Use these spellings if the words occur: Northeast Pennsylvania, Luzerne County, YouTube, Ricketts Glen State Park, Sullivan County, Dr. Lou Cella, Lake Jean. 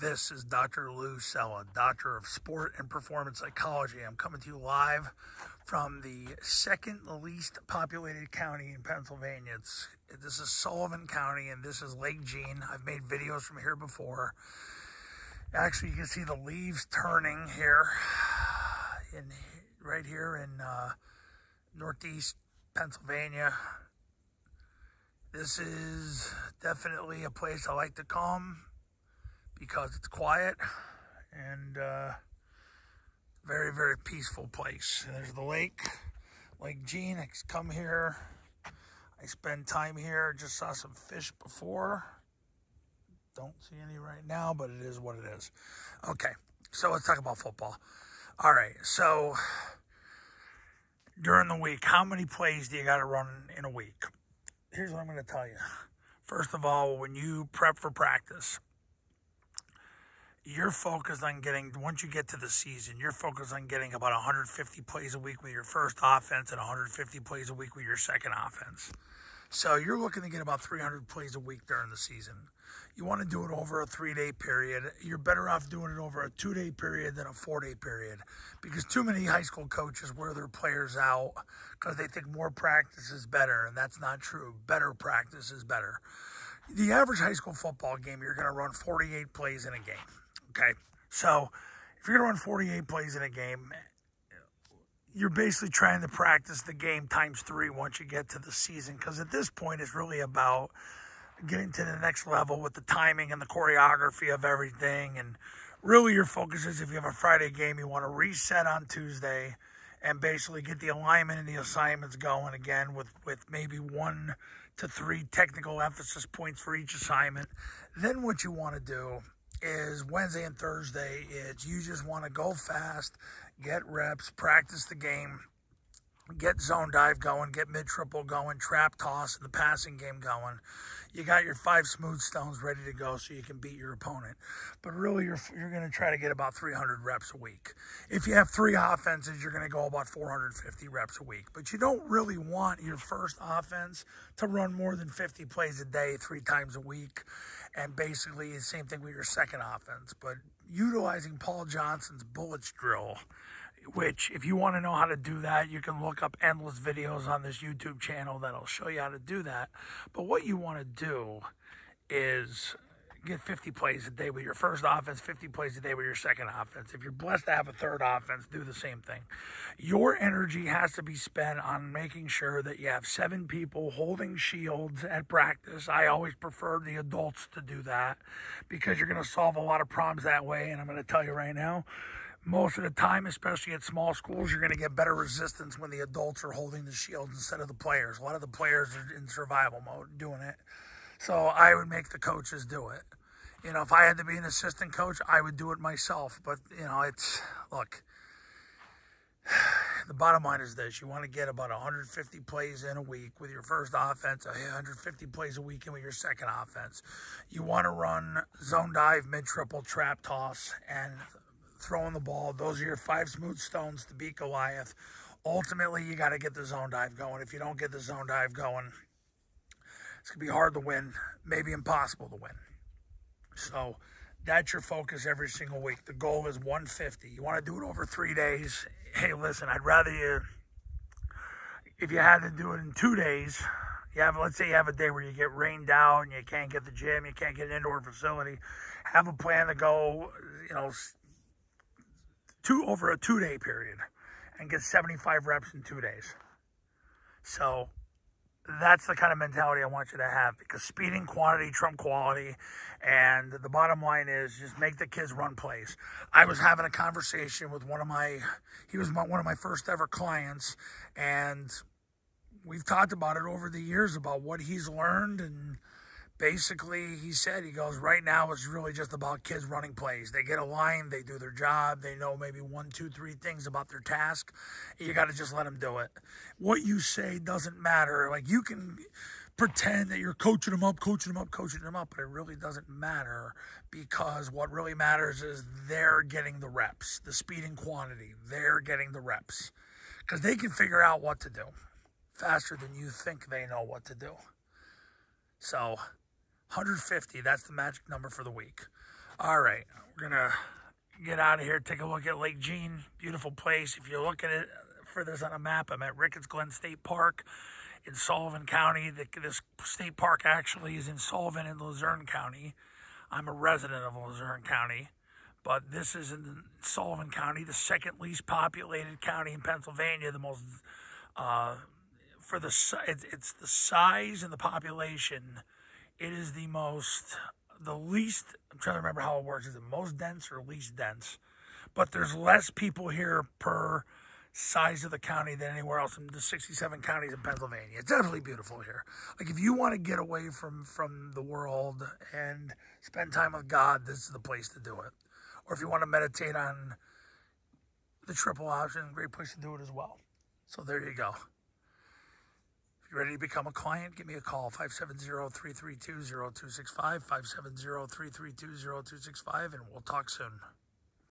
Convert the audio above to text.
This is Dr. Lou Cella, Doctor of Sport and Performance Psychology. I'm coming to you live from the second least populated county in Pennsylvania. This is Sullivan County, and this is Lake Jean. I've made videos from here before. Actually, you can see the leaves turning here, right here in Northeast Pennsylvania. This is definitely a place I like to come, because it's quiet and very, very peaceful place. And there's the lake, Lake Jean. I come here, I spend time here. Just saw some fish before. Don't see any right now, but it is what it is. Okay, so let's talk about football. All right, so during the week, how many plays do you got to run in a week? Here's what I'm going to tell you. First of all, when you prep for practice, you're focused on getting, once you get to the season, you're focused on getting about 150 plays a week with your first offense and 150 plays a week with your second offense. So you're looking to get about 300 plays a week during the season. You want to do it over a 3-day period. You're better off doing it over a 2-day period than a 4-day period, because too many high school coaches wear their players out because they think more practice is better, and that's not true. Better practice is better. The average high school football game, you're going to run 48 plays in a game. Okay, so if you're going to run 48 plays in a game, you're basically trying to practice the game ×3 once you get to the season, because at this point it's really about getting to the next level with the timing and the choreography of everything. And really your focus is, if you have a Friday game, you want to reset on Tuesday and basically get the alignment and the assignments going again with maybe 1 to 3 technical emphasis points for each assignment. Then what you want to do is Wednesday and Thursday, it's you just want to go fast, get reps, practice the game, get zone dive going, get mid-triple going, trap toss, and the passing game going. You got your 5 smooth stones ready to go so you can beat your opponent. But really, you're going to try to get about 300 reps a week. If you have 3 offenses, you're going to go about 450 reps a week. But you don't really want your first offense to run more than 50 plays a day 3 times a week. And basically, the same thing with your second offense. But utilizing Paul Johnson's bullets drill, which if you want to know how to do that, you can look up endless videos on this YouTube channel that'll show you how to do that. But what you want to do is get 50 plays a day with your first offense, 50 plays a day with your second offense. If you're blessed to have a third offense, do the same thing. Your energy has to be spent on making sure that you have 7 people holding shields at practice. I always prefer the adults to do that, because you're going to solve a lot of problems that way. And I'm going to tell you right now, most of the time, especially at small schools, you're going to get better resistance when the adults are holding the shields instead of the players. A lot of the players are in survival mode doing it. So I would make the coaches do it. You know, if I had to be an assistant coach, I would do it myself. But, you know, it's, look, the bottom line is this. You want to get about 150 plays in a week with your first offense, 150 plays a week in with your second offense. You want to run zone dive, mid-triple, trap toss, and throwing the ball. Those are your 5 smooth stones to beat Goliath. Ultimately, you got to get the zone dive going. If you don't get the zone dive going, it's going to be hard to win, maybe impossible to win. So that's your focus every single week. The goal is 150. You want to do it over 3 days. Hey, listen, I'd rather you, if you had to do it in 2 days, let's say you have a day where you get rained out and you can't get the gym, you can't get an indoor facility, have a plan to go, you know, over a 2-day period and get 75 reps in 2 days. So that's the kind of mentality I want you to have, because speed and quantity trump quality. And the bottom line is just make the kids run plays. I was having a conversation with one of my first ever clients, and we've talked about it over the years about what he's learned. And basically, he said, he goes, right now it's really just about kids running plays. They get aligned, they do their job, they know maybe 1, 2, 3 things about their task. You got to just let them do it. What you say doesn't matter. Like, you can pretend that you're coaching them up, but it really doesn't matter, because what really matters is they're getting the reps, the speed and quantity. They're getting the reps, because they can figure out what to do faster than you think they know what to do. So 150, that's the magic number for the week. All right, we're gonna get out of here, take a look at Lake Jean. Beautiful place. If you look at it for this on a map, I'm at Ricketts Glen State Park in Sullivan County. This state park actually is in Sullivan and Luzerne County. I'm a resident of Luzerne County, but this is in Sullivan County, the second least populated county in Pennsylvania. The most, it's the size and the population. It is the most, the least, I'm trying to remember how it works. Is it most dense or least dense? But there's less people here per size of the county than anywhere else in the 67 counties in Pennsylvania. It's definitely beautiful here. Like, if you want to get away from the world and spend time with God, this is the place to do it. Or if you want to meditate on the triple option, great place to do it as well. So there you go. If you're ready to become a client, give me a call, 570-332-0265, 570-332-0265, and we'll talk soon.